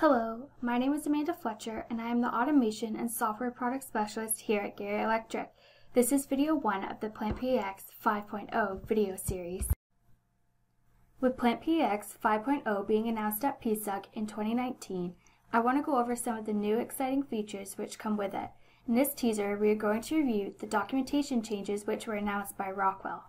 Hello, my name is Amanda Fletcher and I am the Automation and Software Product Specialist here at Gerrie Electric. This is video 1 of the PlantPAx 5.0 video series. With PlantPAx 5.0 being announced at PSUC in 2019, I want to go over some of the new exciting features which come with it. In this teaser, we are going to review the documentation changes which were announced by Rockwell.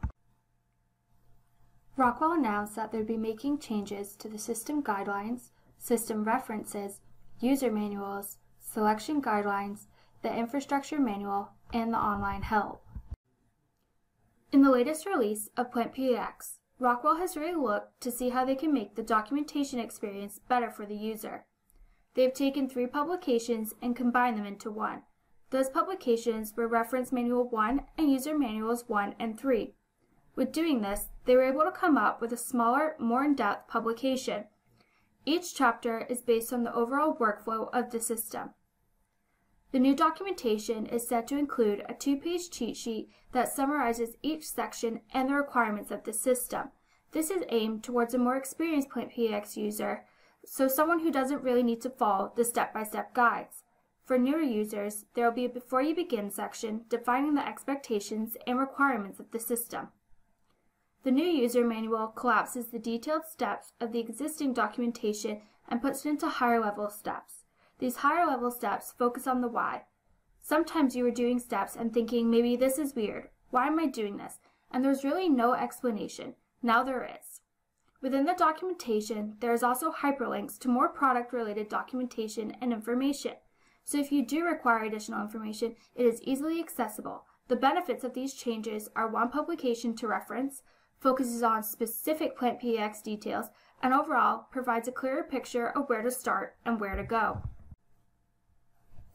Rockwell announced that they would be making changes to the system guidelines, system references, user manuals, selection guidelines, the infrastructure manual, and the online help. In the latest release of PlantPAx, Rockwell has really looked to see how they can make the documentation experience better for the user. They have taken 3 publications and combined them into one. Those publications were Reference Manual 1 and User Manuals 1 and 3. With doing this, they were able to come up with a smaller, more in-depth publication. Each chapter is based on the overall workflow of the system. The new documentation is said to include a 2-page cheat sheet that summarizes each section and the requirements of the system. This is aimed towards a more experienced PlantPAx user, so someone who doesn't really need to follow the step-by-step guides. For newer users, there will be a Before You Begin section defining the expectations and requirements of the system. The new user manual collapses the detailed steps of the existing documentation and puts it into higher-level steps. These higher-level steps focus on the why. Sometimes you were doing steps and thinking, maybe this is weird. Why am I doing this? And there's really no explanation. Now there is. Within the documentation, there is also hyperlinks to more product-related documentation and information. So if you do require additional information, it is easily accessible. The benefits of these changes are one publication to reference, focuses on specific PlantPAx details, and overall provides a clearer picture of where to start and where to go.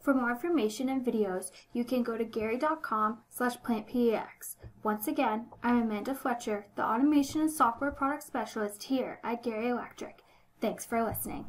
For more information and videos, you can go to gerrie.com/plantpax. Once again, I'm Amanda Fletcher, the Automation and Software Product Specialist here at Gerrie Electric. Thanks for listening.